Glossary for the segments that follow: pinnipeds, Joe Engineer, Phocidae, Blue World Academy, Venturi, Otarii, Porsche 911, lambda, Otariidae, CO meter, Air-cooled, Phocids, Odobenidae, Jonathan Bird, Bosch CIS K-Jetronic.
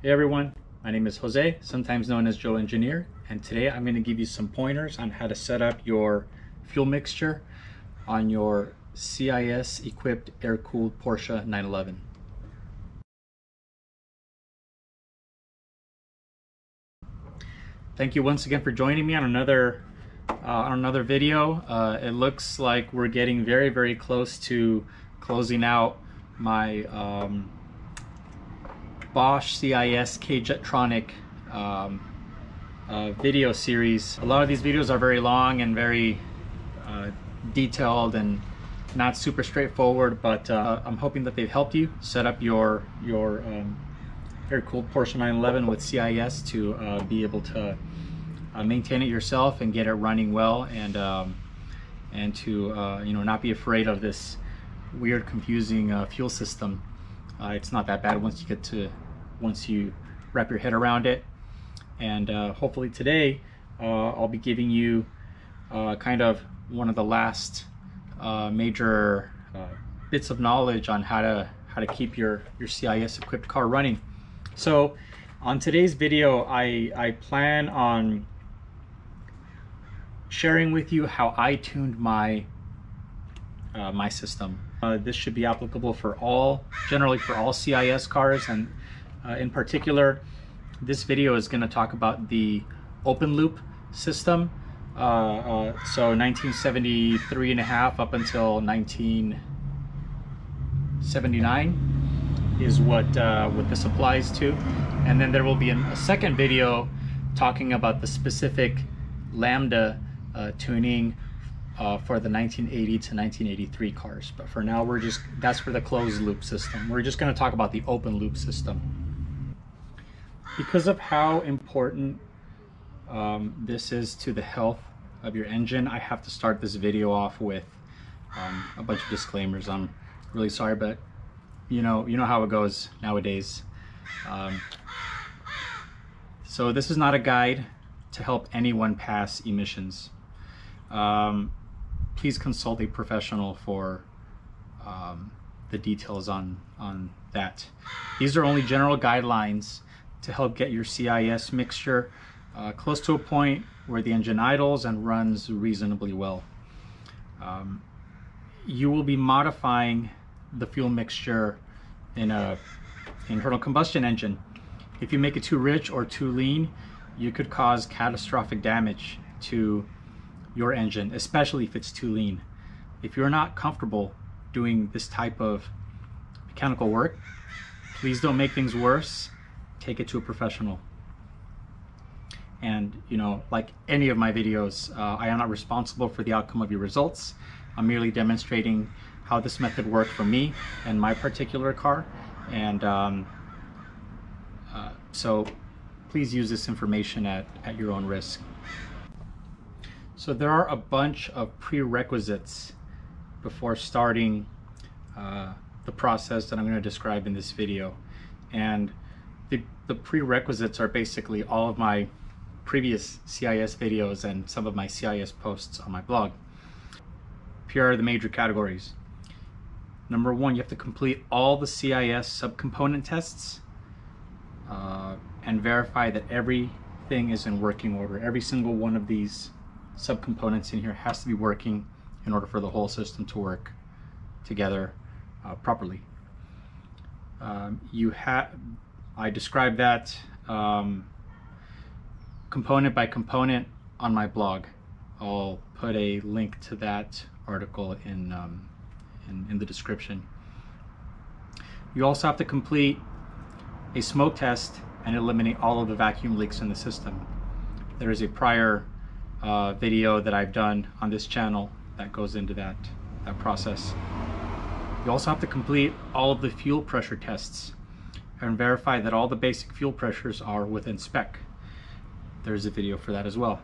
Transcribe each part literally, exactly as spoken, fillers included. Hey everyone, my name is Jose, sometimes known as Joe Engineer, and today I'm going to give you some pointers on how to set up your fuel mixture on your C I S equipped air-cooled Porsche nine eleven. Thank you once again for joining me on another uh, on another video. Uh, it looks like we're getting very very close to closing out my um, Bosch C I S K-Jetronic um, uh, video series. A lot of these videos are very long and very uh, detailed and not super straightforward, but uh, I'm hoping that they've helped you set up your your um, air-cooled Porsche nine eleven with C I S to uh, be able to uh, maintain it yourself and get it running well, and um, and to uh, you know, not be afraid of this weird, confusing uh, fuel system. Uh, it's not that bad once you get to, once you wrap your head around it. And uh, hopefully today uh, I'll be giving you uh, kind of one of the last uh, major uh, bits of knowledge on how to how to keep your your C I S equipped car running. So on today's video, I I plan on sharing with you how I tuned my uh, my system. Uh, this should be applicable for all, generally for all C I S cars, and uh, in particular, this video is going to talk about the open loop system. Uh, uh, so nineteen seventy-three and a half up until nineteen seventy-nine is what uh, what this applies to, and then there will be an, a second video talking about the specific lambda uh, tuning Uh, for the nineteen eighty to nineteen eighty-three cars. But for now, we're just, that's for the closed loop system. We're just going to talk about the open loop system. Because of how important um, this is to the health of your engine, I have to start this video off with um, a bunch of disclaimers. I'm really sorry, but you know, you know how it goes nowadays. Um, so this is not a guide to help anyone pass emissions. Um, Please consult a professional for um, the details on, on that. These are only general guidelines to help get your C I S mixture uh, close to a point where the engine idles and runs reasonably well. Um, you will be modifying the fuel mixture in a internal combustion engine. If you make it too rich or too lean, you could cause catastrophic damage to your engine, especially if it's too lean. If you're not comfortable doing this type of mechanical work, please don't make things worse. Take it to a professional. And you know, like any of my videos, uh, I am not responsible for the outcome of your results. I'm merely demonstrating how this method worked for me and my particular car. And um, uh, so please use this information at, at your own risk. So there are a bunch of prerequisites before starting uh, the process that I'm going to describe in this video. And the, the prerequisites are basically all of my previous C I S videos and some of my C I S posts on my blog. Here are the major categories. Number one, you have to complete all the C I S subcomponent tests uh, and verify that everything is in working order. Every single one of these subcomponents in here has to be working in order for the whole system to work together uh, properly. Um, you have, I describe that um, component by component on my blog. I'll put a link to that article in, um, in, in the description. You also have to complete a smoke test and eliminate all of the vacuum leaks in the system. There is a prior Uh, video that I've done on this channel that goes into that, that process. You also have to complete all of the fuel pressure tests and verify that all the basic fuel pressures are within spec. There's a video for that as well.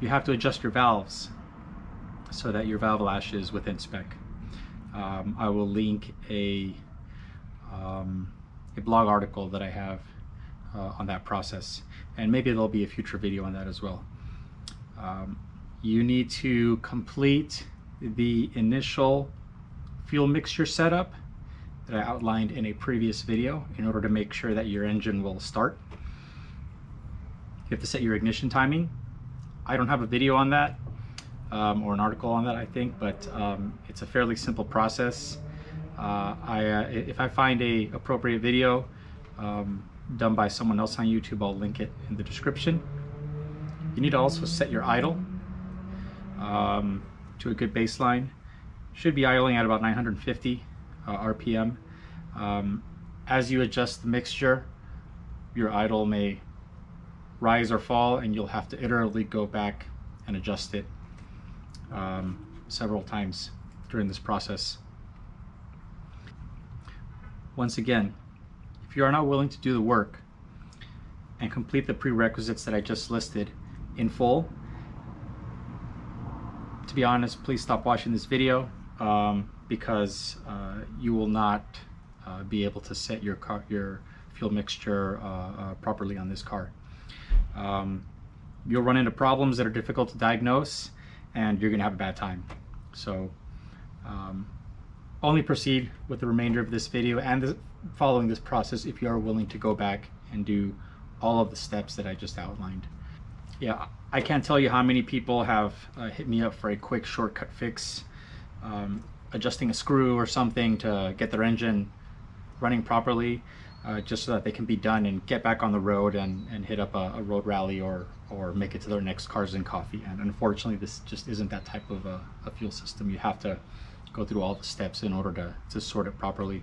You have to adjust your valves so that your valve lash is within spec. Um, I will link a, um, a blog article that I have uh, on that process, and maybe there'll be a future video on that as well. Um, you need to complete the initial fuel mixture setup that I outlined in a previous video in order to make sure that your engine will start. You have to set your ignition timing. I don't have a video on that um, or an article on that, I think, but um, it's a fairly simple process. Uh, I, uh, if I find a appropriate video um, done by someone else on YouTube, I'll link it in the description. You need to also set your idle um, to a good baseline. Should be idling at about nine hundred fifty uh, R P M. Um, as you adjust the mixture, your idle may rise or fall, and you'll have to iteratively go back and adjust it um, several times during this process. Once again, if you are not willing to do the work and complete the prerequisites that I just listed in full, to be honest, please stop watching this video um, because uh, you will not uh, be able to set your car, your fuel mixture uh, uh, properly on this car. Um, you'll run into problems that are difficult to diagnose, and you're gonna have a bad time. So um, only proceed with the remainder of this video and the, following this process if you are willing to go back and do all of the steps that I just outlined. Yeah, I can't tell you how many people have uh, hit me up for a quick shortcut fix, um, adjusting a screw or something to get their engine running properly, uh, just so that they can be done and get back on the road and, and hit up a, a road rally or, or make it to their next Cars and Coffee. And unfortunately, this just isn't that type of a, a fuel system. You have to go through all the steps in order to, to sort it properly.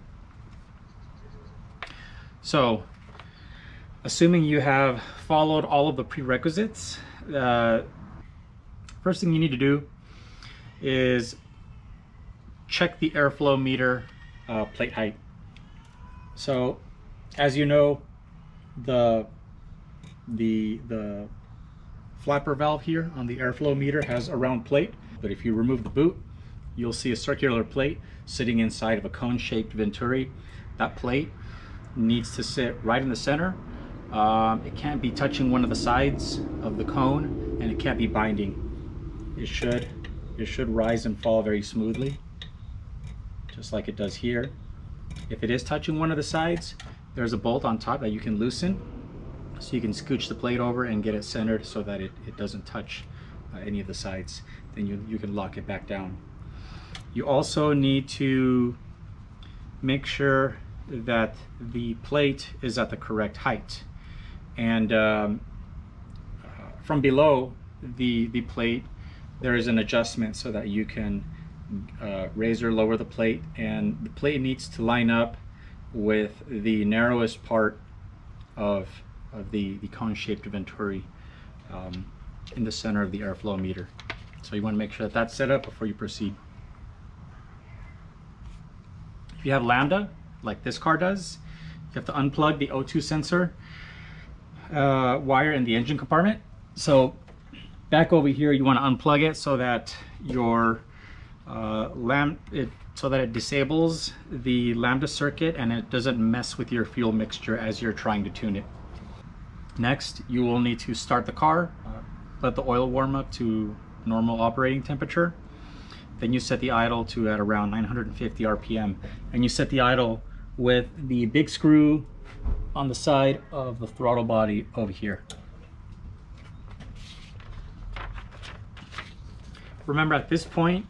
So, assuming you have followed all of the prerequisites, uh, first thing you need to do is check the airflow meter uh, plate height. So, as you know, the the the flapper valve here on the airflow meter has a round plate, but if you remove the boot, you'll see a circular plate sitting inside of a cone-shaped venturi. That plate needs to sit right in the center. Um, it can't be touching one of the sides of the cone, and it can't be binding. It should, it should rise and fall very smoothly, just like it does here. If it is touching one of the sides, there's a bolt on top that you can loosen, so you can scooch the plate over and get it centered so that it, it doesn't touch uh, any of the sides. Then you, you can lock it back down. You also need to make sure that the plate is at the correct height. And um, from below the, the plate, there is an adjustment so that you can uh, raise or lower the plate, and the plate needs to line up with the narrowest part of, of the, the cone-shaped venturi um, in the center of the airflow meter. So you want to make sure that that's set up before you proceed. If you have lambda, like this car does, you have to unplug the O two sensor Uh, wire in the engine compartment. So back over here, you want to unplug it so that your uh, lamp it so that it disables the lambda circuit and it doesn't mess with your fuel mixture as you're trying to tune it. Next, you will need to start the car, uh, let the oil warm up to normal operating temperature. Then you set the idle to at around nine hundred fifty R P M, and you set the idle with the big screw on the side of the throttle body over here. Remember, at this point,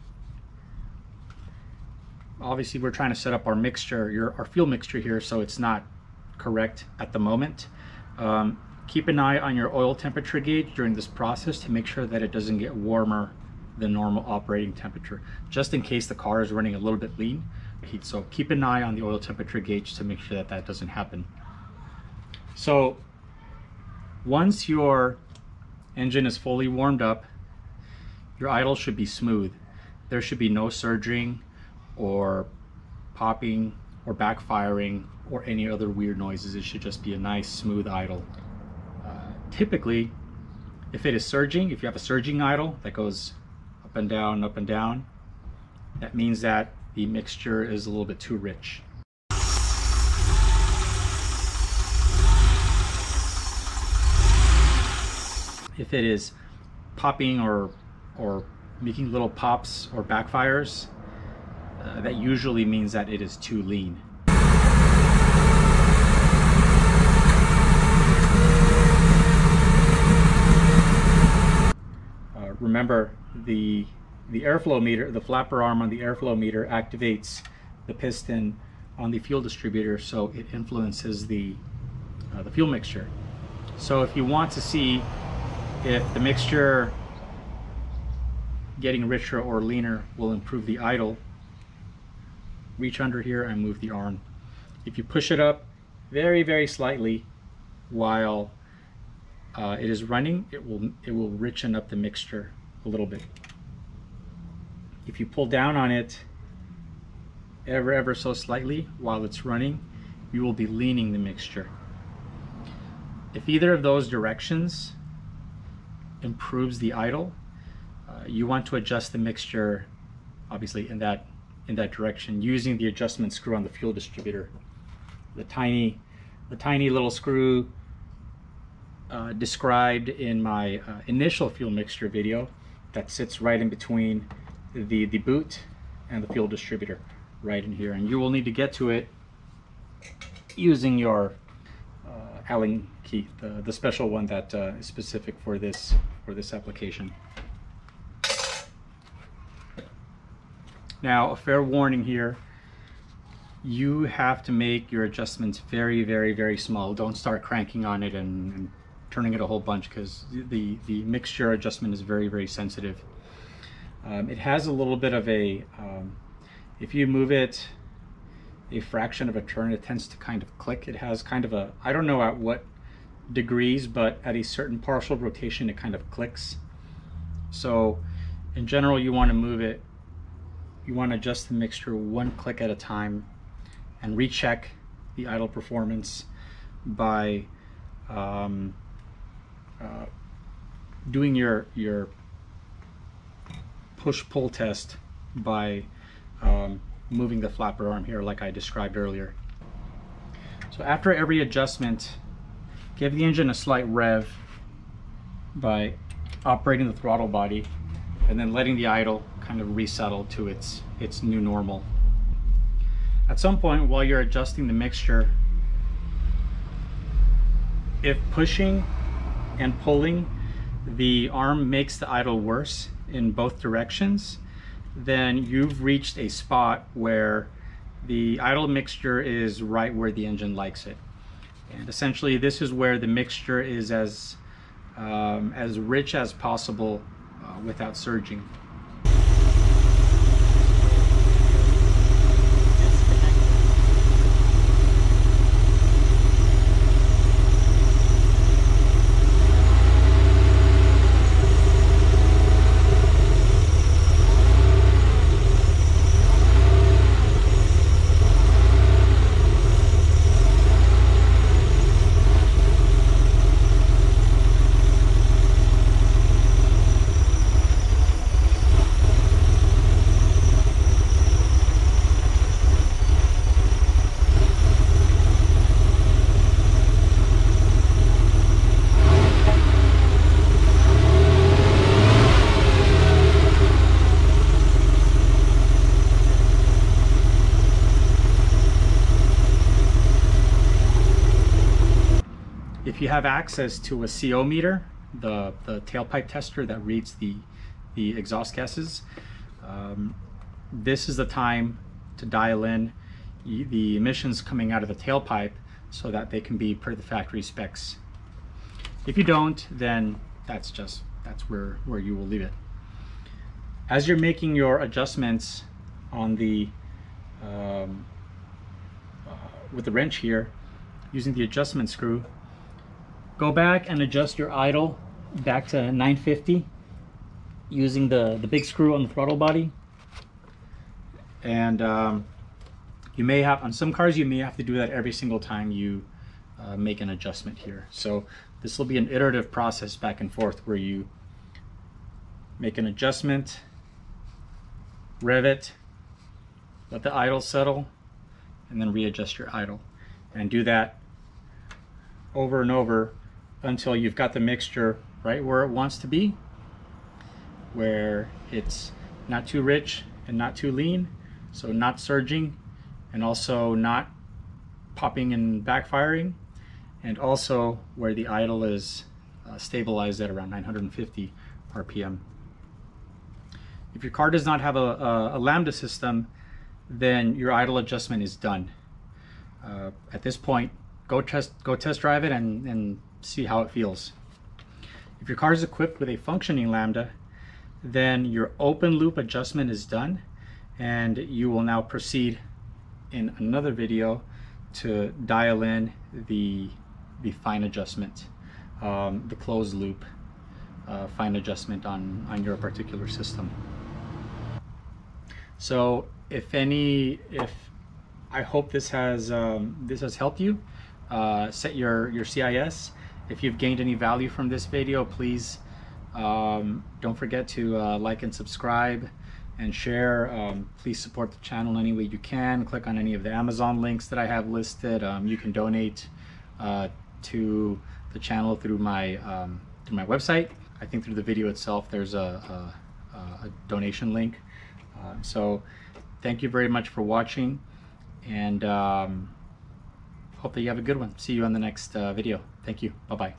obviously we're trying to set up our mixture, your, our fuel mixture here, so it's not correct at the moment. Um, keep an eye on your oil temperature gauge during this process to make sure that it doesn't get warmer than normal operating temperature, just in case the car is running a little bit lean. So keep an eye on the oil temperature gauge to make sure that that doesn't happen. So once your engine is fully warmed up, your idle should be smooth. There should be no surging or popping or backfiring or any other weird noises. It should just be a nice smooth idle. Uh, typically, if it is surging, if you have a surging idle that goes up and down, up and down, that means that the mixture is a little bit too rich. If it is popping or, or making little pops or backfires, uh, that usually means that it is too lean. remember the the airflow meter, the flapper arm on the airflow meter activates the piston on the fuel distributor, so it influences the uh, the fuel mixture. So if you want to see if the mixture getting richer or leaner will improve the idle, reach under here and move the arm. If you push it up very, very slightly while uh, it is running, it will it will richen up the mixture a little bit. If you pull down on it ever ever so slightly while it's running, you will be leaning the mixture. If either of those directions improves the idle, uh, you want to adjust the mixture obviously in that in that direction using the adjustment screw on the fuel distributor. The tiny the tiny little screw uh, described in my uh, initial fuel mixture video that sits right in between the, the boot and the fuel distributor, right in here, and you will need to get to it using your uh, Allen key, the, the special one that uh, is specific for this for this application. Now, a fair warning here, you have to make your adjustments very, very, very small. Don't start cranking on it and, and turning it a whole bunch, because the, the mixture adjustment is very, very sensitive. Um, it has a little bit of a, um, if you move it a fraction of a turn, it tends to kind of click. It has kind of a, I don't know at what degrees, but at a certain partial rotation, it kind of clicks. So in general, you want to move it. You want to adjust the mixture one click at a time and recheck the idle performance by um, uh, doing your, your push-pull test by um, moving the flapper arm here like I described earlier. So after every adjustment, give the engine a slight rev by operating the throttle body and then letting the idle kind of resettle to its its new normal. At some point while you're adjusting the mixture, if pushing and pulling the arm makes the idle worse in both directions, then you've reached a spot where the idle mixture is right where the engine likes it. And essentially this is where the mixture is as um, as rich as possible uh, without surging. You have access to a C O meter, the, the tailpipe tester that reads the, the exhaust gases. Um, this is the time to dial in the emissions coming out of the tailpipe so that they can be per the factory specs. If you don't, then that's just that's where, where you will leave it. As you're making your adjustments on the um, uh, with the wrench here, using the adjustment screw, go back and adjust your idle back to nine fifty using the, the big screw on the throttle body. And um, you may have, on some cars, you may have to do that every single time you uh, make an adjustment here. So this will be an iterative process back and forth where you make an adjustment, rev it, let the idle settle, and then readjust your idle. And do that over and over until you've got the mixture right where it wants to be, where it's not too rich and not too lean, so not surging and also not popping and backfiring, and also where the idle is uh, stabilized at around nine hundred fifty R P M. If your car does not have a, a, a lambda system, then your idle adjustment is done. Uh, at this point, go test go test drive it and, and see how it feels. If your car is equipped with a functioning lambda, then your open loop adjustment is done, and you will now proceed in another video to dial in the, the fine adjustment, um, the closed loop uh, fine adjustment on, on your particular system. So if any, if I hope this has um, this has helped you uh, set your, your C I S. If you've gained any value from this video, please um, don't forget to uh, like and subscribe and share. Um, please support the channel any way you can. Click on any of the Amazon links that I have listed. Um, you can donate uh, to the channel through my um, through my website. I think through the video itself there's a, a, a donation link. Uh, so thank you very much for watching, and um, hope that you have a good one. See you on the next uh, video. Thank you. Bye-bye.